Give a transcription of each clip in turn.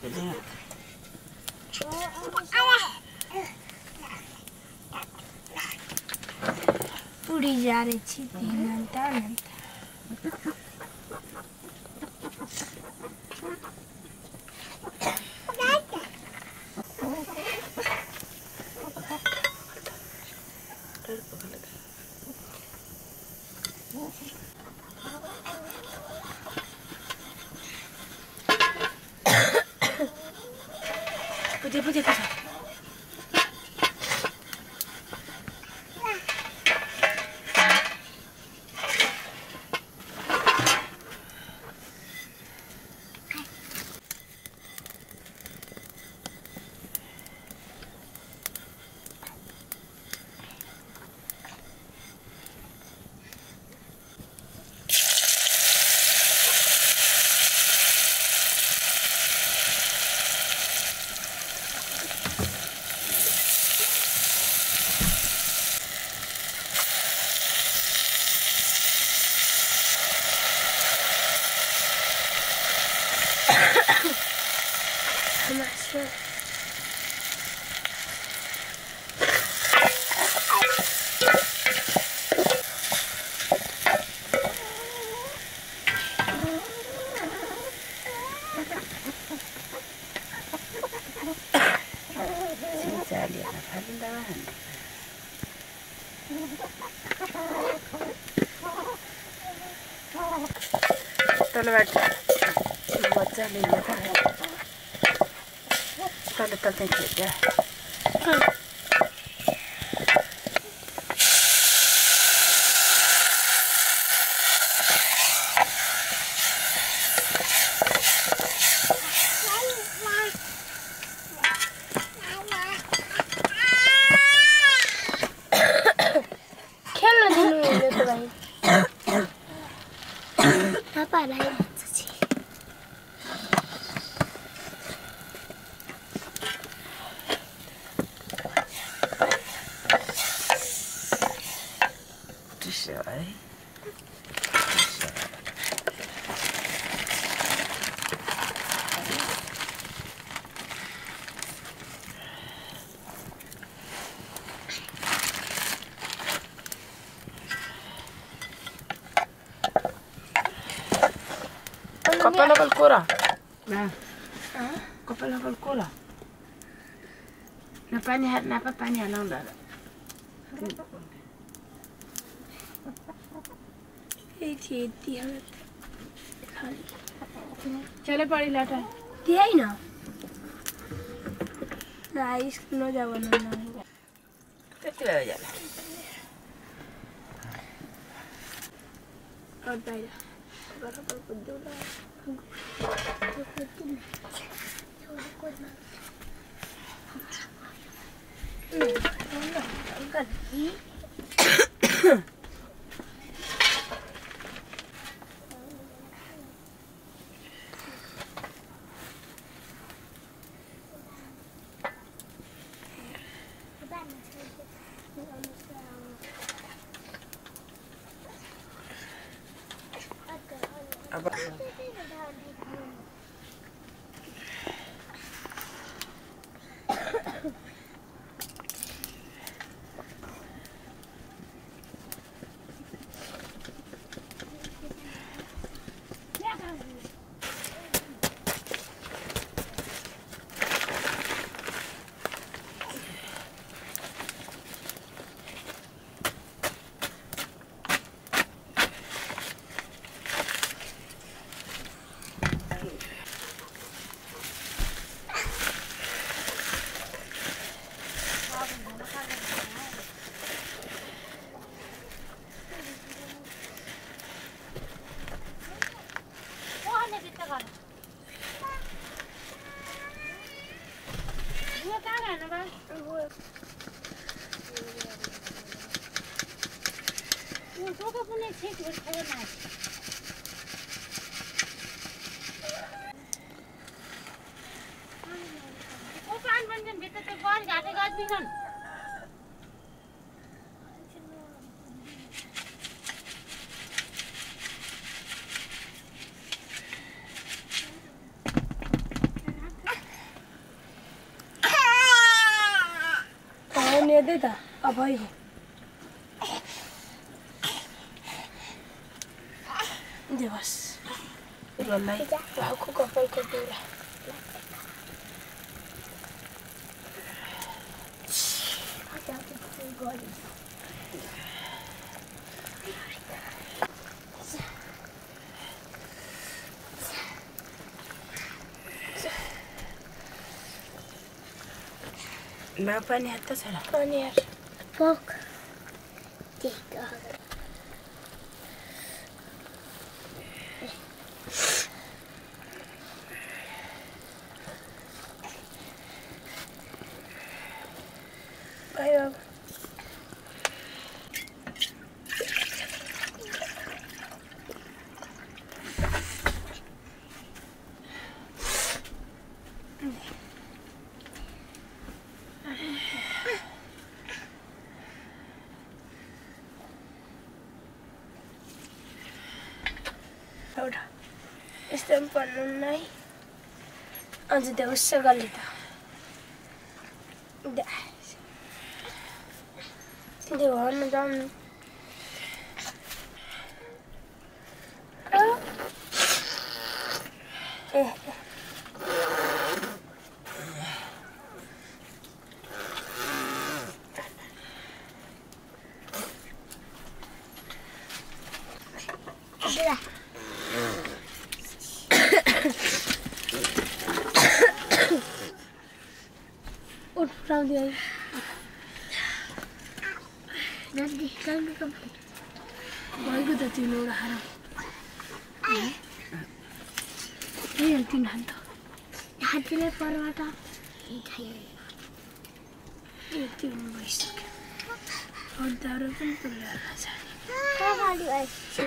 거든요. 우리 자리 집이 난다. 보자 보자. طلبت قفلها بالكرة. نعم. قفلها بالكرة. نبانيها نبانيها لا لا. هدي هدي هذا. خالي. چلے پانی لاتا. دیا ہی نا. نا اس نو جاوانا نا. کتنے ہو جانا. اور باہر. برابر بدولا. 出た。暴い方。出ます。والله بحكوك أفكر كده. ما فاني هتصل. فاني فوق. تيجي. Ahora está en panunay antes de usar galita. De bueno, dame. Claudia. Nanti kan kamu. Bagus dah tidur lah haram. Ini yang tidur hantar. Hati le parwata. Ini tidur berisik. Orang taruh pun tulah rasa. Kembali lagi.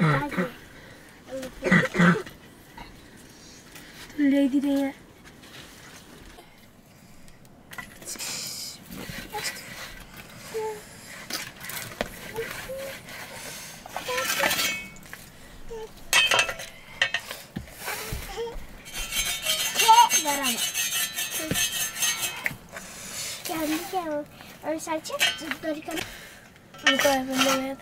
Tulah di dia. Salsa, histórica. Nunca he venido.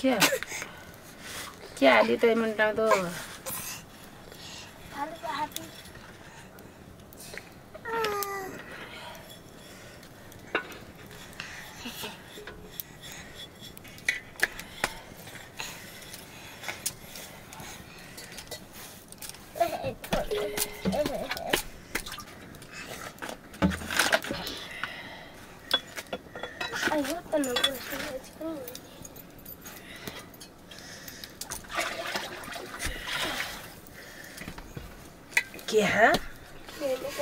¿Qué? क्या आलिता है मन डांग दो ¿Qué ha? Entrando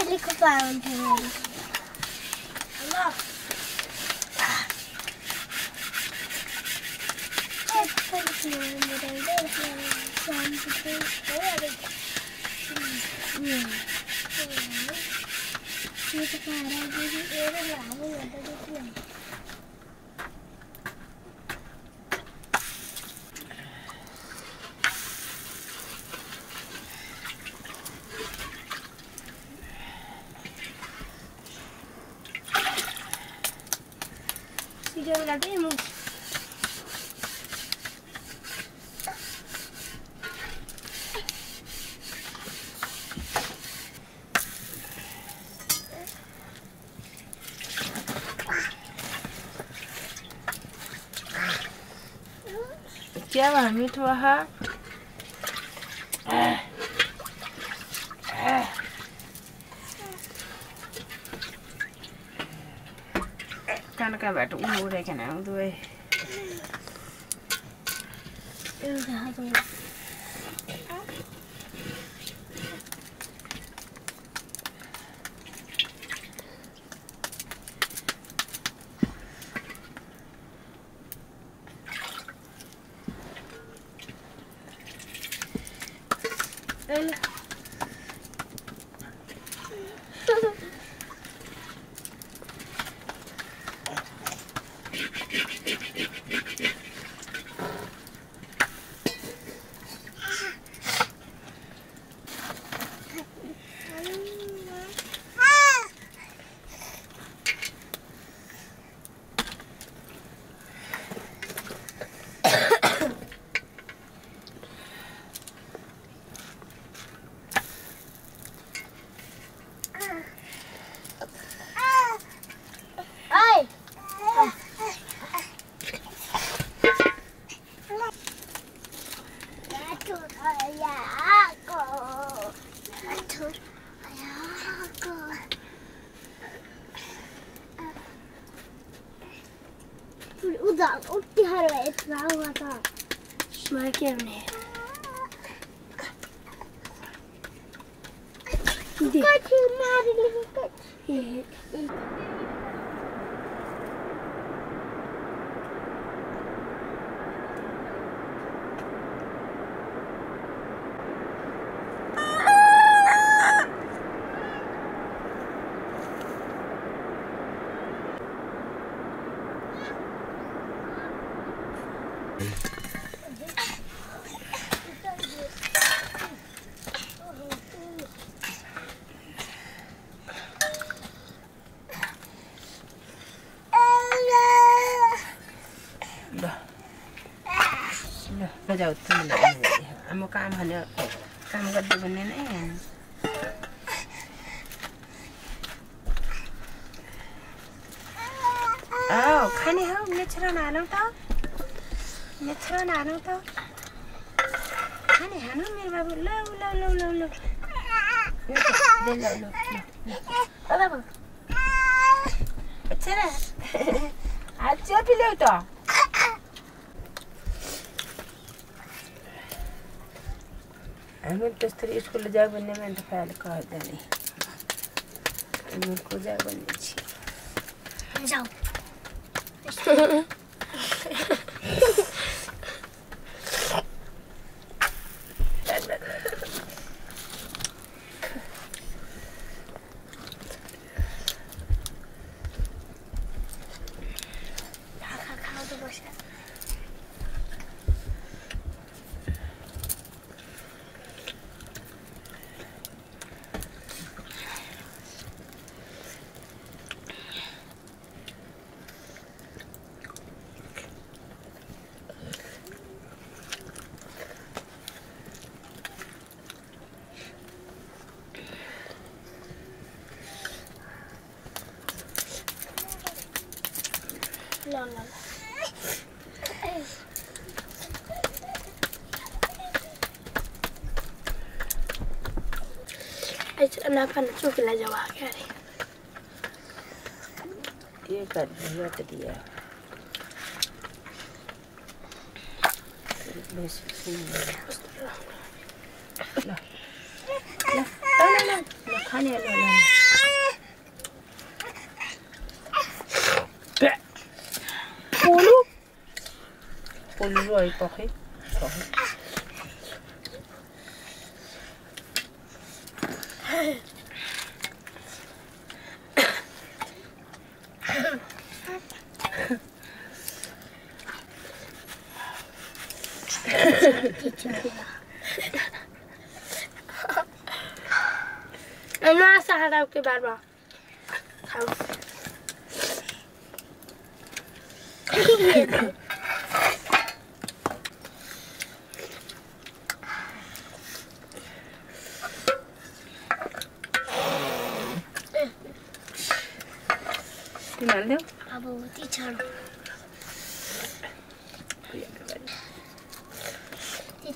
ali com o pau também. Alô? La vemos. llevas mi trabajar. Can I bet you they can have the way? जाओ तुम लोग हम काम हने काम करते बने नहीं आओ खाने हो नेचुरल नालों तो खाने हनो मेरे बाबू लो लो लो लो लो दे लो लो अरे बाबू अच्छा ना आज जो भी ले तो أنا تستري إيش كل جاي بني من دفع الكهرباء دني أنا كل جاي بني شيء جاو أنا كنت أشوف الجواهر. إيه كان جوات دي. بس لا لا لا لا لا خاني لا لا. بولو بولو أي طاقي طاقي. أنا سهرة وكبارة. تمام أبو تيجر.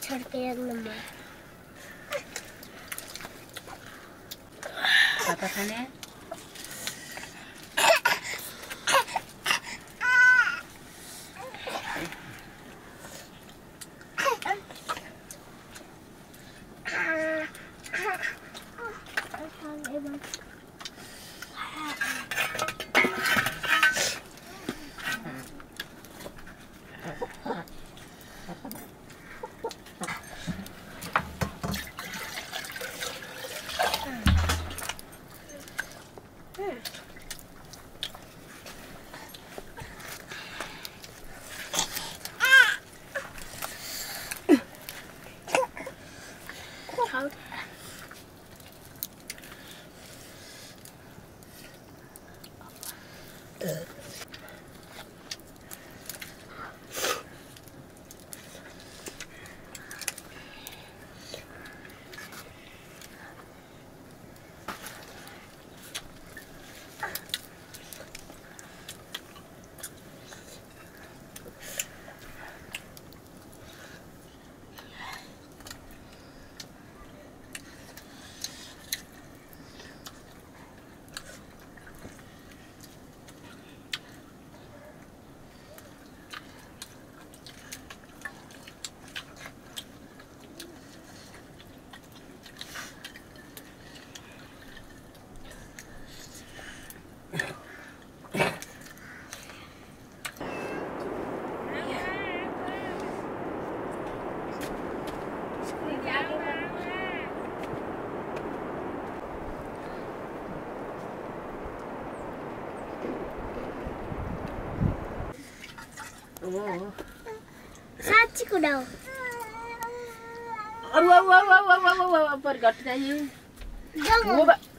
저렇게 하는 거야. 답답하네. Saatikulau. Aduh, pergi kat saya. Jangan.